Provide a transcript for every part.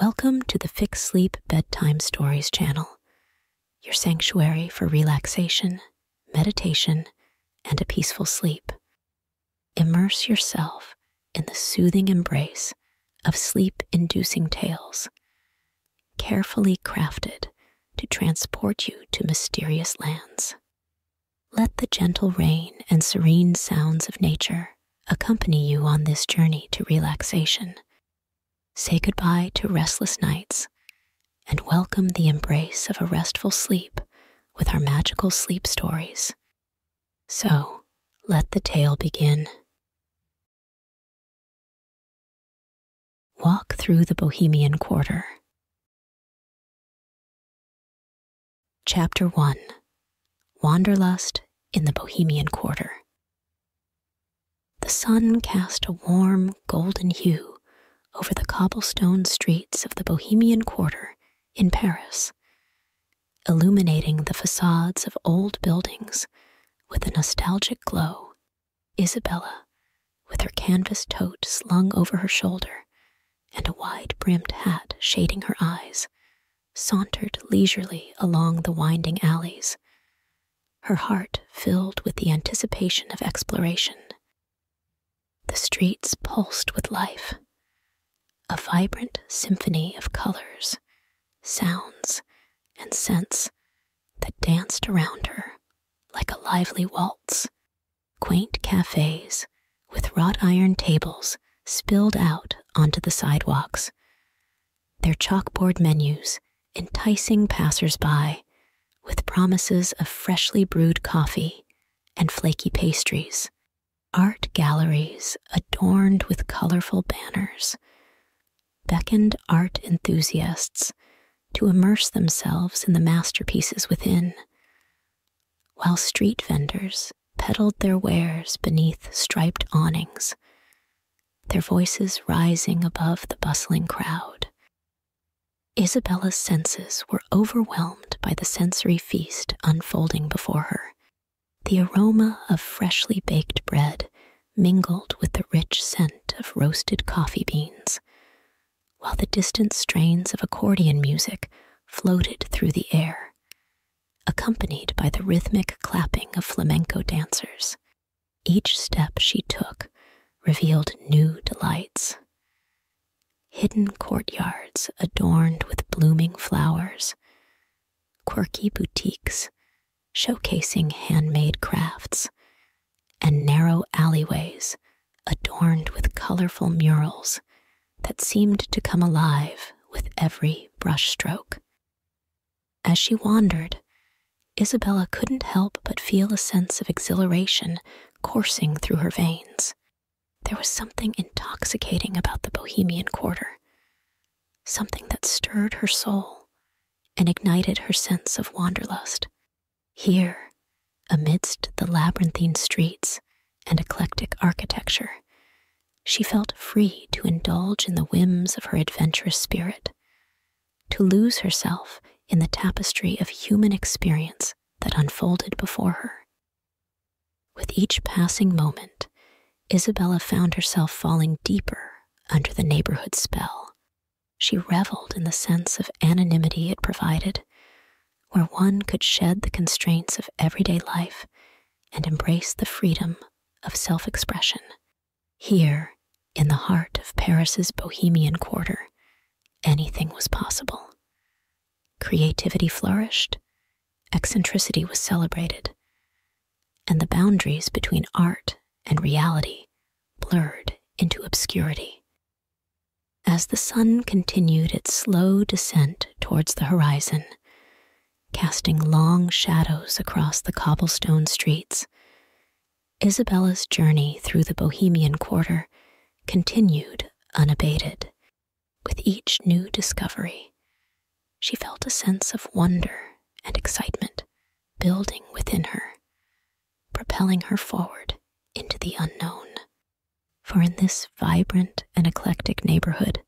Welcome to the FixSleep Bedtime Stories channel, your sanctuary for relaxation, meditation, and a peaceful sleep. Immerse yourself in the soothing embrace of sleep-inducing tales, carefully crafted to transport you to mysterious lands. Let the gentle rain and serene sounds of nature accompany you on this journey to relaxation. Say goodbye to restless nights and welcome the embrace of a restful sleep with our magical sleep stories. So, let the tale begin. Walk through the Bohemian Quarter. Chapter 1. Wanderlust in the Bohemian Quarter. The sun cast a warm golden hue over the cobblestone streets of the Bohemian Quarter in Paris, illuminating the facades of old buildings with a nostalgic glow. Isabella, with her canvas tote slung over her shoulder and a wide-brimmed hat shading her eyes, sauntered leisurely along the winding alleys, her heart filled with the anticipation of exploration. The streets pulsed with life, a vibrant symphony of colors, sounds, and scents that danced around her like a lively waltz. Quaint cafes with wrought-iron tables spilled out onto the sidewalks, their chalkboard menus enticing passers-by with promises of freshly brewed coffee and flaky pastries. Art galleries adorned with colorful banners beckoned art enthusiasts to immerse themselves in the masterpieces within, while street vendors peddled their wares beneath striped awnings, their voices rising above the bustling crowd. Isabella's senses were overwhelmed by the sensory feast unfolding before her. The aroma of freshly baked bread mingled with the rich scent of roasted coffee beans, while the distant strains of accordion music floated through the air, accompanied by the rhythmic clapping of flamenco dancers. Each step she took revealed new delights. Hidden courtyards adorned with blooming flowers, quirky boutiques showcasing handmade crafts, and narrow alleyways adorned with colorful murals that seemed to come alive with every brushstroke. As she wandered, Isabella couldn't help but feel a sense of exhilaration coursing through her veins. There was something intoxicating about the Bohemian Quarter, something that stirred her soul and ignited her sense of wanderlust. Here, amidst the labyrinthine streets and eclectic architecture, she felt free to indulge in the whims of her adventurous spirit, to lose herself in the tapestry of human experience that unfolded before her. With each passing moment, Isabella found herself falling deeper under the neighborhood spell. She reveled in the sense of anonymity it provided, where one could shed the constraints of everyday life and embrace the freedom of self-expression. Here, in the heart of Paris's Bohemian Quarter, anything was possible. Creativity flourished, eccentricity was celebrated, and the boundaries between art and reality blurred into obscurity. As the sun continued its slow descent towards the horizon, casting long shadows across the cobblestone streets, Isabella's journey through the Bohemian Quarter continued unabated. With each new discovery, she felt a sense of wonder and excitement building within her, propelling her forward into the unknown. For in this vibrant and eclectic neighborhood,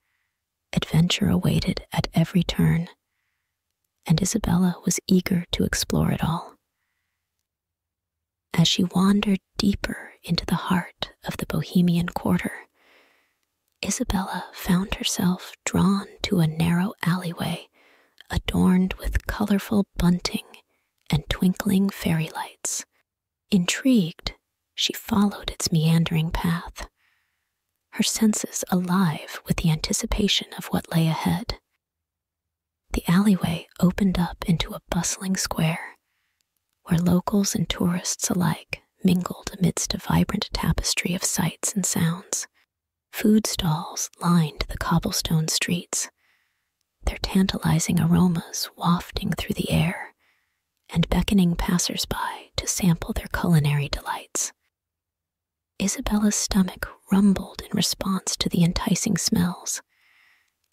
adventure awaited at every turn, and Isabella was eager to explore it all. As she wandered deeper into the heart of the Bohemian Quarter, Isabella found herself drawn to into a narrow alleyway adorned with colorful bunting and twinkling fairy lights. Intrigued, she followed its meandering path, her senses alive with the anticipation of what lay ahead. The alleyway opened up into a bustling square, where locals and tourists alike mingled amidst a vibrant tapestry of sights and sounds. Food stalls lined the cobblestone streets, their tantalizing aromas wafting through the air and beckoning passersby to sample their culinary delights. Isabella's stomach rumbled in response to the enticing smells,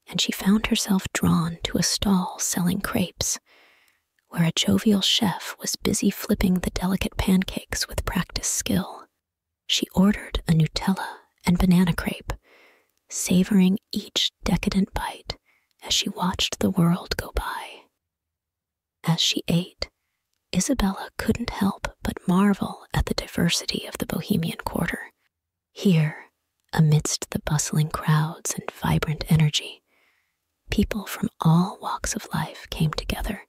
and she found herself drawn to a stall selling crepes, where a jovial chef was busy flipping the delicate pancakes with practiced skill. She ordered a Nutella and banana crepe, savoring each decadent bite as she watched the world go by. As she ate, Isabella couldn't help but marvel at the diversity of the Bohemian quarter. Here, amidst the bustling crowds and vibrant energy, people from all walks of life came together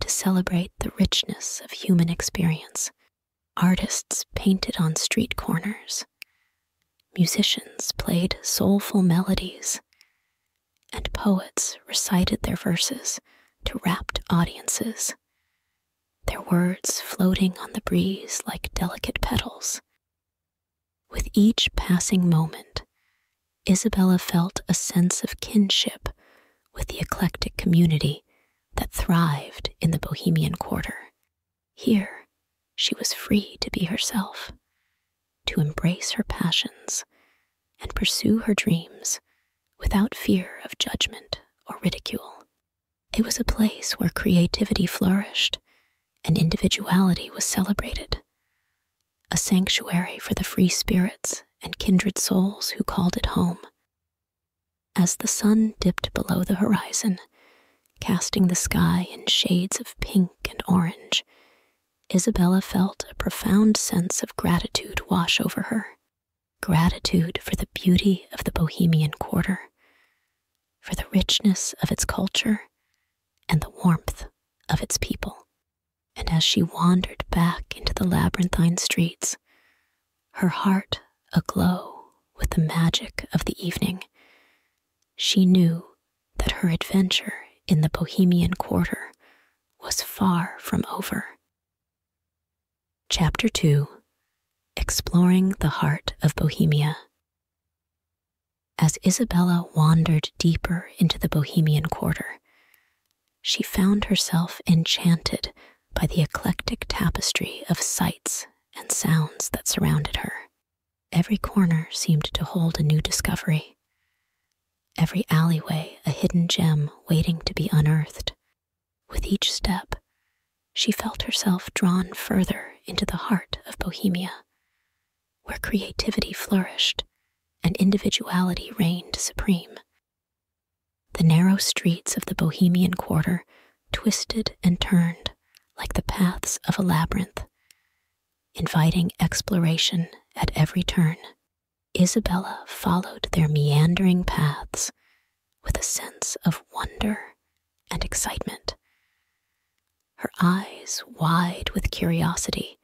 to celebrate the richness of human experience. Artists painted on street corners, musicians played soulful melodies, and poets recited their verses to rapt audiences, their words floating on the breeze like delicate petals. With each passing moment, Isabella felt a sense of kinship with the eclectic community that thrived in the Bohemian quarter. Here, she was free to be herself, to embrace her passions, and pursue her dreams without fear of judgment or ridicule. It was a place where creativity flourished and individuality was celebrated, a sanctuary for the free spirits and kindred souls who called it home. As the sun dipped below the horizon, casting the sky in shades of pink and orange, Isabella felt a profound sense of gratitude wash over her. Gratitude for the beauty of the Bohemian quarter, for the richness of its culture, and the warmth of its people. And as she wandered back into the labyrinthine streets, her heart aglow with the magic of the evening, she knew that her adventure in the Bohemian quarter was far from over. Chapter 2: Exploring the Heart of Bohemia. As Isabella wandered deeper into the Bohemian quarter, she found herself enchanted by the eclectic tapestry of sights and sounds that surrounded her. Every corner seemed to hold a new discovery, every alleyway a hidden gem waiting to be unearthed. With each step, she felt herself drawn further into the heart of Bohemia, where creativity flourished and individuality reigned supreme. The narrow streets of the Bohemian quarter twisted and turned like the paths of a labyrinth, inviting exploration at every turn. Isabella followed their meandering paths with a sense of wonder and excitement, her eyes wide with curiosity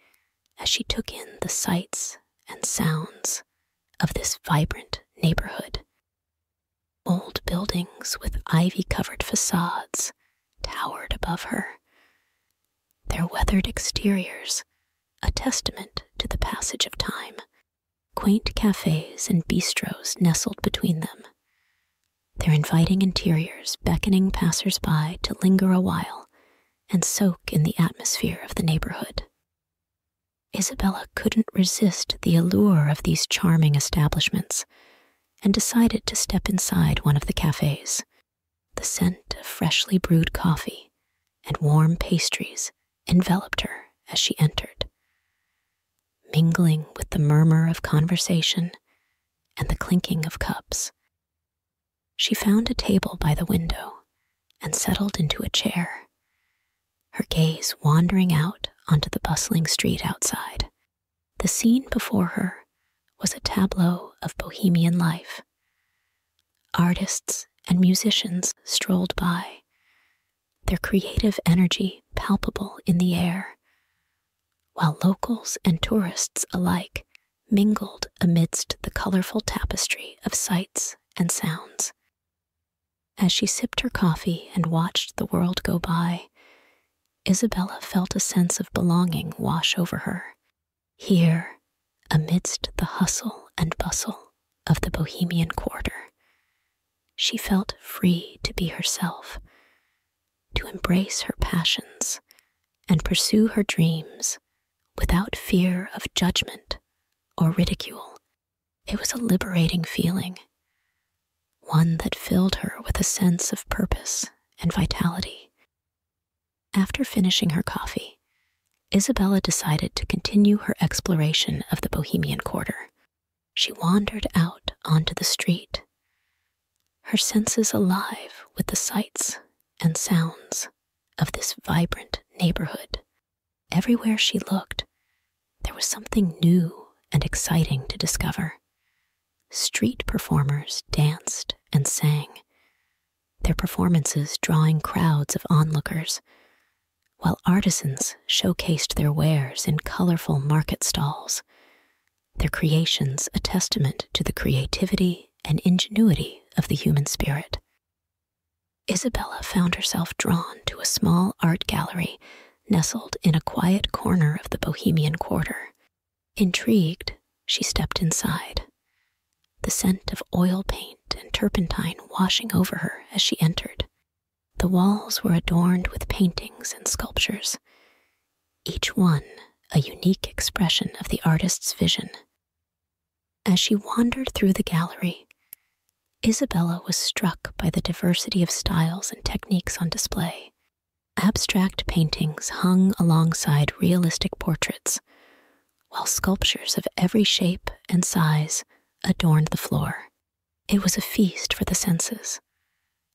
as she took in the sights and sounds of this vibrant neighborhood. Old buildings with ivy-covered facades towered above her, their weathered exteriors a testament to the passage of time. Quaint cafes and bistros nestled between them, their inviting interiors beckoning passers-by to linger a while and soak in the atmosphere of the neighborhood. Isabella couldn't resist the allure of these charming establishments and decided to step inside one of the cafes. The scent of freshly brewed coffee and warm pastries enveloped her as she entered, mingling with the murmur of conversation and the clinking of cups. She found a table by the window and settled into a chair, her gaze wandering out onto the bustling street outside. The scene before her was a tableau of Bohemian life. Artists and musicians strolled by, their creative energy palpable in the air, while locals and tourists alike mingled amidst the colorful tapestry of sights and sounds. As she sipped her coffee and watched the world go by, Isabella felt a sense of belonging wash over her. Here, amidst the hustle and bustle of the Bohemian quarter, she felt free to be herself, to embrace her passions and pursue her dreams without fear of judgment or ridicule. It was a liberating feeling, one that filled her with a sense of purpose and vitality. After finishing her coffee, Isabella decided to continue her exploration of the Bohemian quarter. She wandered out onto the street, her senses alive with the sights and sounds of this vibrant neighborhood. Everywhere she looked, there was something new and exciting to discover. Street performers danced and sang, their performances drawing crowds of onlookers, while artisans showcased their wares in colorful market stalls, their creations a testament to the creativity and ingenuity of the human spirit. Isabella found herself drawn to a small art gallery nestled in a quiet corner of the Bohemian quarter. Intrigued, she stepped inside, the scent of oil paint and turpentine washing over her as she entered. The walls were adorned with paintings and sculptures, each one a unique expression of the artist's vision. As she wandered through the gallery, Isabella was struck by the diversity of styles and techniques on display. Abstract paintings hung alongside realistic portraits, while sculptures of every shape and size adorned the floor. It was a feast for the senses,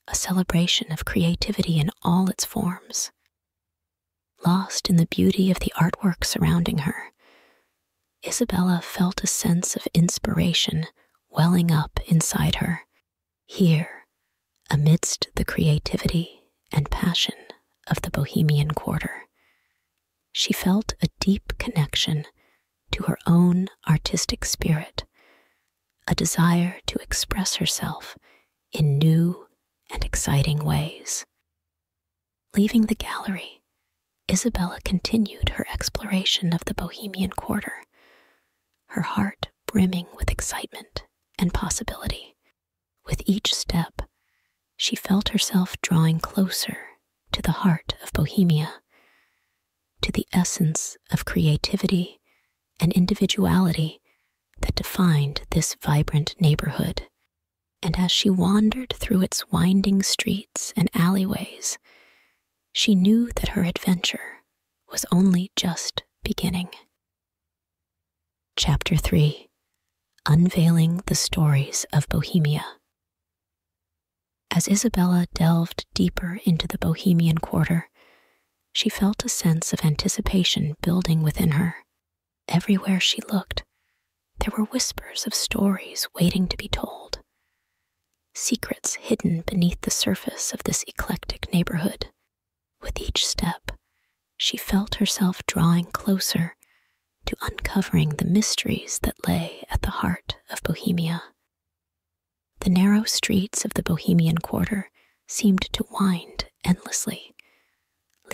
a celebration of creativity in all its forms. Lost in the beauty of the artwork surrounding her, Isabella felt a sense of inspiration welling up inside her. Here, amidst the creativity and passion of the Bohemian quarter, she felt a deep connection to her own artistic spirit, a desire to express herself in new and exciting ways. Leaving the gallery, Isabella continued her exploration of the Bohemian quarter, her heart brimming with excitement and possibility. With each step, she felt herself drawing closer to the heart of Bohemia, to the essence of creativity and individuality that defined this vibrant neighborhood. And as she wandered through its winding streets and alleyways, she knew that her adventure was only just beginning. Chapter 3: Unveiling the Stories of Bohemia. As Isabella delved deeper into the Bohemian quarter, she felt a sense of anticipation building within her. Everywhere she looked, there were whispers of stories waiting to be told, secrets hidden beneath the surface of this eclectic neighborhood. With each step, she felt herself drawing closer to uncovering the mysteries that lay at the heart of Bohemia. The narrow streets of the Bohemian quarter seemed to wind endlessly,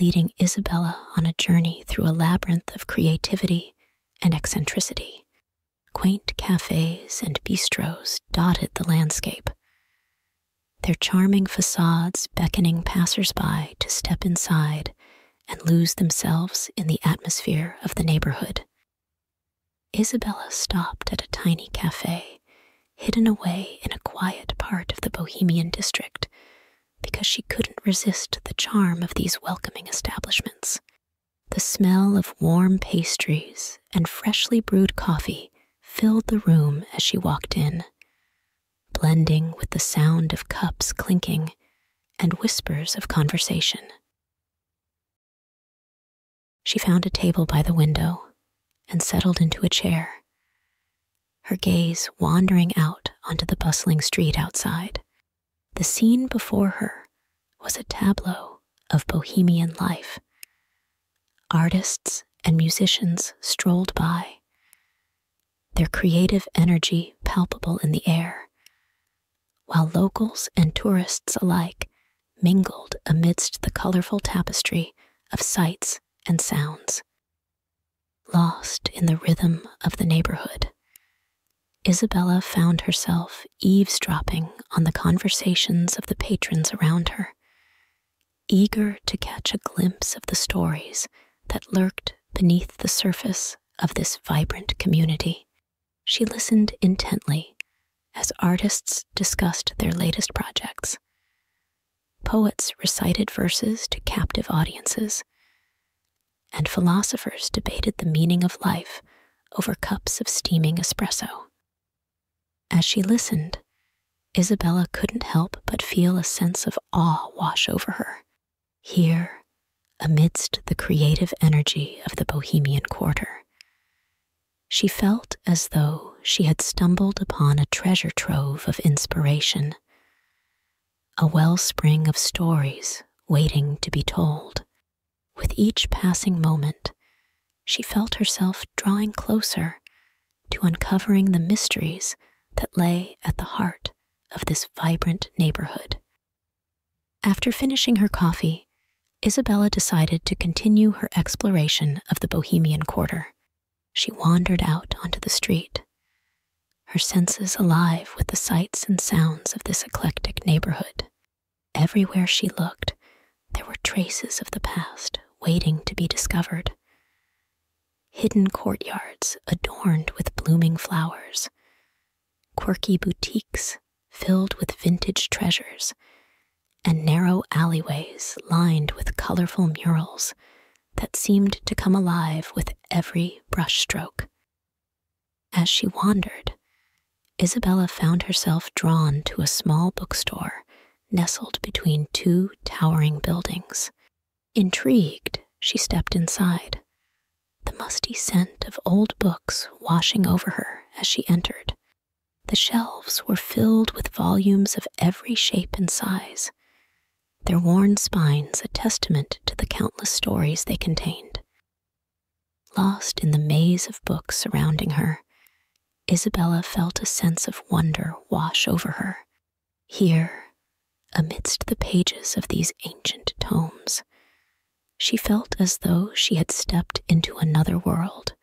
leading Isabella on a journey through a labyrinth of creativity and eccentricity. Quaint cafes and bistros dotted the landscape, their charming facades beckoning passersby to step inside and lose themselves in the atmosphere of the neighborhood. Isabella stopped at a tiny cafe, hidden away in a quiet part of the Bohemian district, because she couldn't resist the charm of these welcoming establishments. The smell of warm pastries and freshly brewed coffee filled the room as she walked in, blending with the sound of cups clinking and whispers of conversation. She found a table by the window and settled into a chair, her gaze wandering out onto the bustling street outside. The scene before her was a tableau of bohemian life. Artists and musicians strolled by, their creative energy palpable in the air, while locals and tourists alike mingled amidst the colorful tapestry of sights and sounds. Lost in the rhythm of the neighborhood, Isabella found herself eavesdropping on the conversations of the patrons around her, eager to catch a glimpse of the stories that lurked beneath the surface of this vibrant community. She listened intently as artists discussed their latest projects. Poets recited verses to captive audiences, and philosophers debated the meaning of life over cups of steaming espresso. As she listened, Isabella couldn't help but feel a sense of awe wash over her. Here, amidst the creative energy of the Bohemian Quarter, she felt as though she had stumbled upon a treasure trove of inspiration, a wellspring of stories waiting to be told. With each passing moment, she felt herself drawing closer to uncovering the mysteries that lay at the heart of this vibrant neighborhood. After finishing her coffee, Isabella decided to continue her exploration of the Bohemian Quarter. She wandered out onto the street, her senses alive with the sights and sounds of this eclectic neighborhood. Everywhere she looked, there were traces of the past waiting to be discovered. Hidden courtyards adorned with blooming flowers, quirky boutiques filled with vintage treasures, and narrow alleyways lined with colorful murals that seemed to come alive with every brushstroke. As she wandered, Isabella found herself drawn to a small bookstore nestled between two towering buildings. Intrigued, she stepped inside, the musty scent of old books washing over her as she entered. The shelves were filled with volumes of every shape and size, their worn spines a testament to the countless stories they contained. Lost in the maze of books surrounding her, Isabella felt a sense of wonder wash over her. Here, amidst the pages of these ancient tomes, she felt as though she had stepped into another world,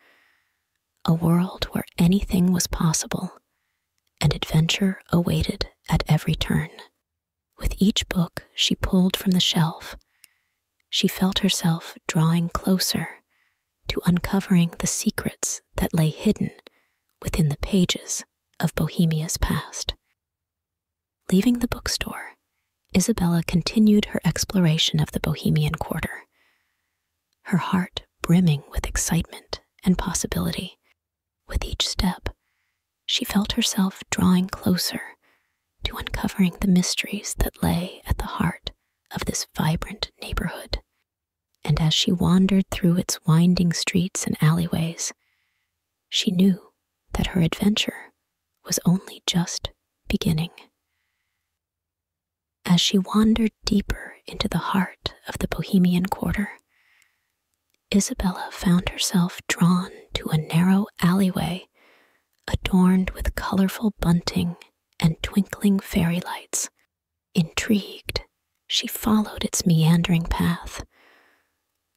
a world where anything was possible, and adventure awaited at every turn. With each book she pulled from the shelf, she felt herself drawing closer to uncovering the secrets that lay hidden within the pages of Bohemia's past. Leaving the bookstore, Isabella continued her exploration of the Bohemian Quarter, her heart brimming with excitement and possibility. With each step, she felt herself drawing closer to uncovering the mysteries that lay at the heart of this vibrant neighborhood. And as she wandered through its winding streets and alleyways, she knew that her adventure was only just beginning. As she wandered deeper into the heart of the Bohemian Quarter, Isabella found herself drawn to a narrow alleyway adorned with colorful bunting and twinkling fairy lights. Intrigued, she followed its meandering path,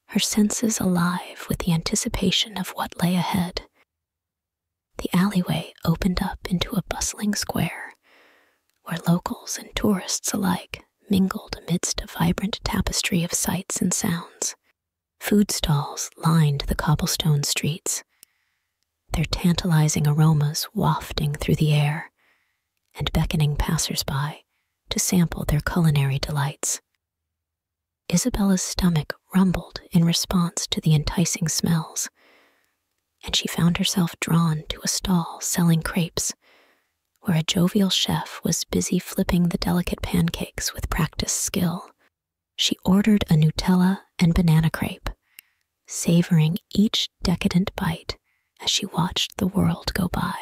her senses alive with the anticipation of what lay ahead. The alleyway opened up into a bustling square, where locals and tourists alike mingled amidst a vibrant tapestry of sights and sounds. Food stalls lined the cobblestone streets, their tantalizing aromas wafting through the air and beckoning passersby to sample their culinary delights. Isabella's stomach rumbled in response to the enticing smells, and she found herself drawn to a stall selling crepes, where a jovial chef was busy flipping the delicate pancakes with practiced skill. She ordered a Nutella and banana crepe, savoring each decadent bite as she watched the world go by.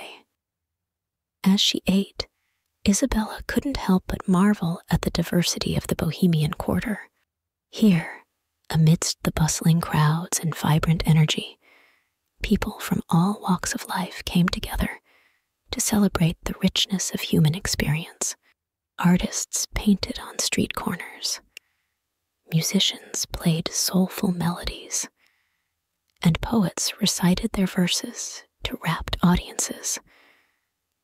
As she ate, Isabella couldn't help but marvel at the diversity of the Bohemian quarter. Here, amidst the bustling crowds and vibrant energy, people from all walks of life came together to celebrate the richness of human experience. Artists painted on street corners, musicians played soulful melodies, and poets recited their verses to rapt audiences,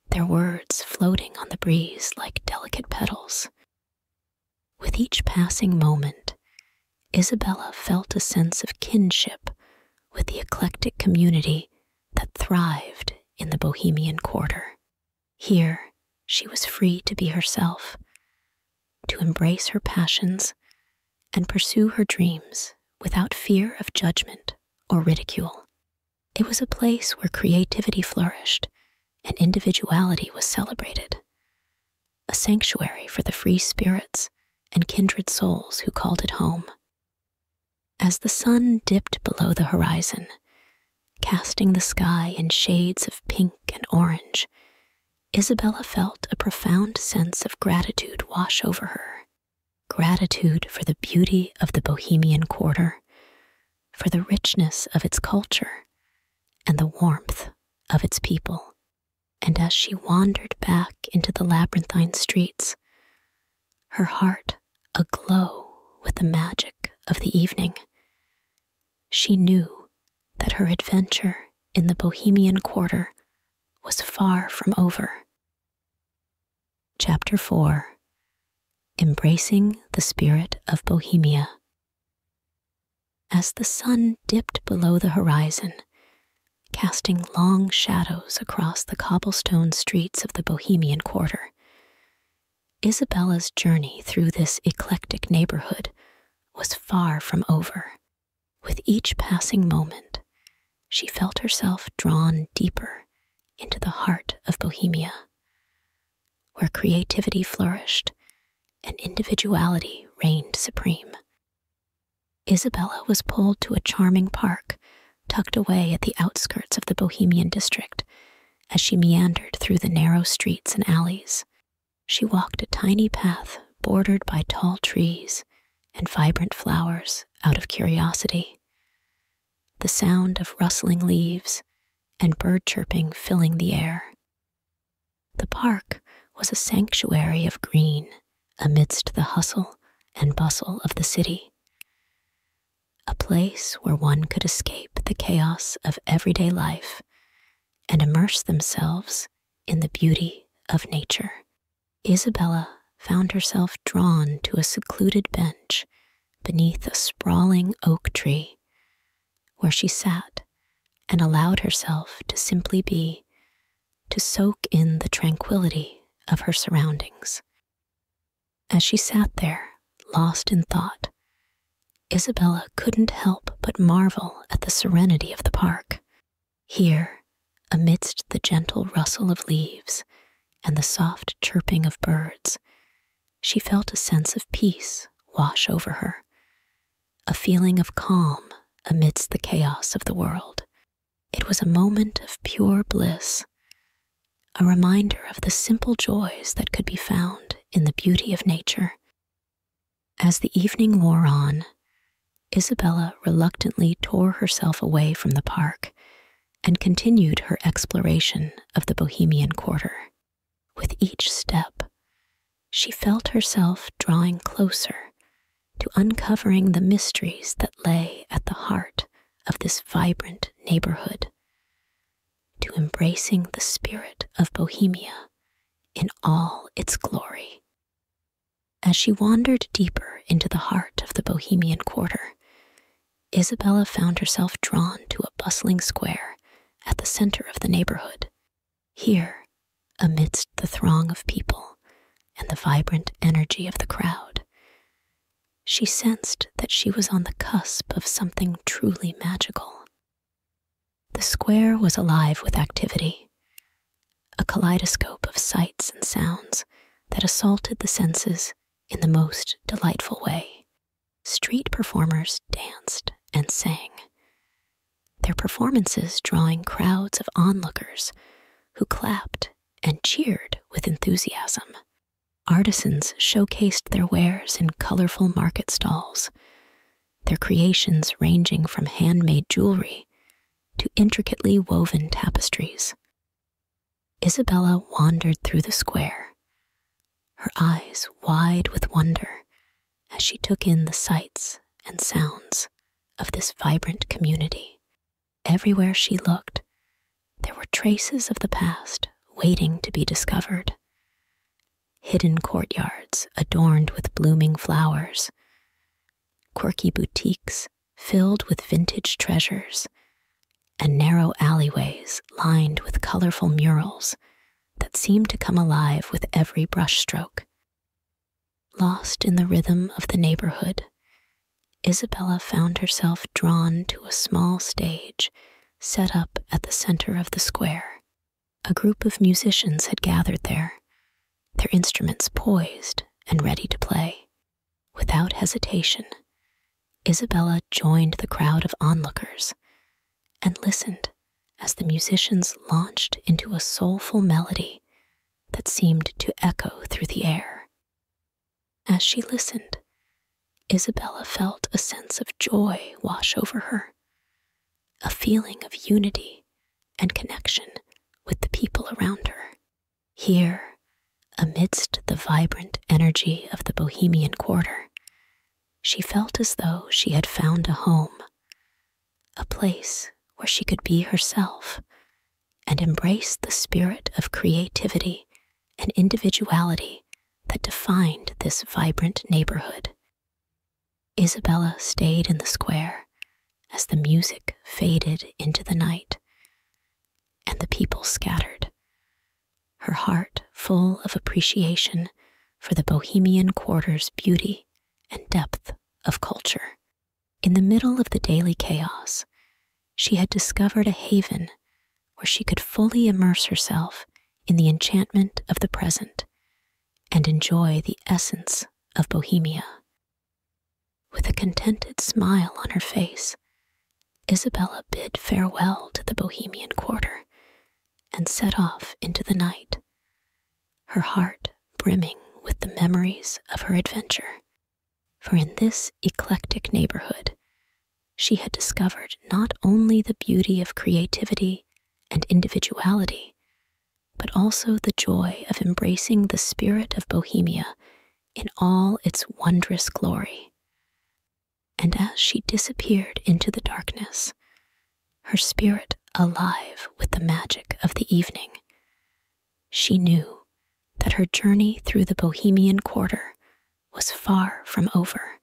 their words floating on the breeze like delicate petals. With each passing moment, Isabella felt a sense of kinship with the eclectic community that thrived in the Bohemian quarter. Here, she was free to be herself, to embrace her passions, and pursue her dreams without fear of judgment or ridicule. It was a place where creativity flourished and individuality was celebrated, a sanctuary for the free spirits and kindred souls who called it home. As the sun dipped below the horizon, casting the sky in shades of pink and orange, Isabella felt a profound sense of gratitude wash over her. Gratitude for the beauty of the Bohemian quarter, for the richness of its culture, and the warmth of its people. And as she wandered back into the labyrinthine streets, her heart aglow with the magic of the evening, she knew that her adventure in the Bohemian quarter was far from over. Chapter 4. Embracing the Spirit of Bohemia. As the sun dipped below the horizon, casting long shadows across the cobblestone streets of the Bohemian quarter, Isabella's journey through this eclectic neighborhood was far from over. With each passing moment, she felt herself drawn deeper into the heart of Bohemia, where creativity flourished and individuality reigned supreme. Isabella was pulled to a charming park tucked away at the outskirts of the Bohemian district. As she meandered through the narrow streets and alleys, she walked a tiny path bordered by tall trees and vibrant flowers out of curiosity, the sound of rustling leaves and bird chirping filling the air. The park was a sanctuary of green amidst the hustle and bustle of the city, a place where one could escape the chaos of everyday life and immerse themselves in the beauty of nature. Isabella found herself drawn to a secluded bench beneath a sprawling oak tree, where she sat and allowed herself to simply be, to soak in the tranquility of her surroundings. As she sat there, lost in thought, Isabella couldn't help but marvel at the serenity of the park. Here, amidst the gentle rustle of leaves and the soft chirping of birds, she felt a sense of peace wash over her, a feeling of calm amidst the chaos of the world. It was a moment of pure bliss, a reminder of the simple joys that could be found in the beauty of nature. As the evening wore on, Isabella reluctantly tore herself away from the park and continued her exploration of the Bohemian quarter. With each step, she felt herself drawing closer to uncovering the mysteries that lay at the heart of this vibrant neighborhood, to embracing the spirit of Bohemia in all its glory. As she wandered deeper into the heart of the Bohemian quarter, Isabella found herself drawn to a bustling square at the center of the neighborhood. Here, amidst the throng of people and the vibrant energy of the crowd, she sensed that she was on the cusp of something truly magical. The square was alive with activity, a kaleidoscope of sights and sounds that assaulted the senses in the most delightful way. Street performers danced and sang, their performances drawing crowds of onlookers who clapped and cheered with enthusiasm. Artisans showcased their wares in colorful market stalls, their creations ranging from handmade jewelry to intricately woven tapestries. Isabella wandered through the square, her eyes wide with wonder as she took in the sights and sounds of this vibrant community. Everywhere she looked, there were traces of the past waiting to be discovered. Hidden courtyards adorned with blooming flowers, quirky boutiques filled with vintage treasures, and narrow alleyways lined with colorful murals that seemed to come alive with every brushstroke. Lost in the rhythm of the neighborhood, Isabella found herself drawn to a small stage set up at the center of the square. A group of musicians had gathered there, their instruments poised and ready to play. Without hesitation, Isabella joined the crowd of onlookers and listened as the musicians launched into a soulful melody that seemed to echo through the air. As she listened, Isabella felt a sense of joy wash over her, a feeling of unity and connection with the people around her. Here, amidst the vibrant energy of the Bohemian quarter, she felt as though she had found a home, a place where she could be herself and embrace the spirit of creativity and individuality that defined this vibrant neighborhood. Isabella stayed in the square as the music faded into the night and the people scattered, her heart full of appreciation for the Bohemian quarter's beauty and depth of culture. In the middle of the daily chaos, she had discovered a haven where she could fully immerse herself in the enchantment of the present and enjoy the essence of Bohemia. With a contented smile on her face, Isabella bid farewell to the Bohemian quarter and set off into the night, her heart brimming with the memories of her adventure. For in this eclectic neighborhood, she had discovered not only the beauty of creativity and individuality, but also the joy of embracing the spirit of Bohemia in all its wondrous glory. And as she disappeared into the darkness, her spirit alive with the magic of the evening, she knew that her journey through the Bohemian quarter was far from over.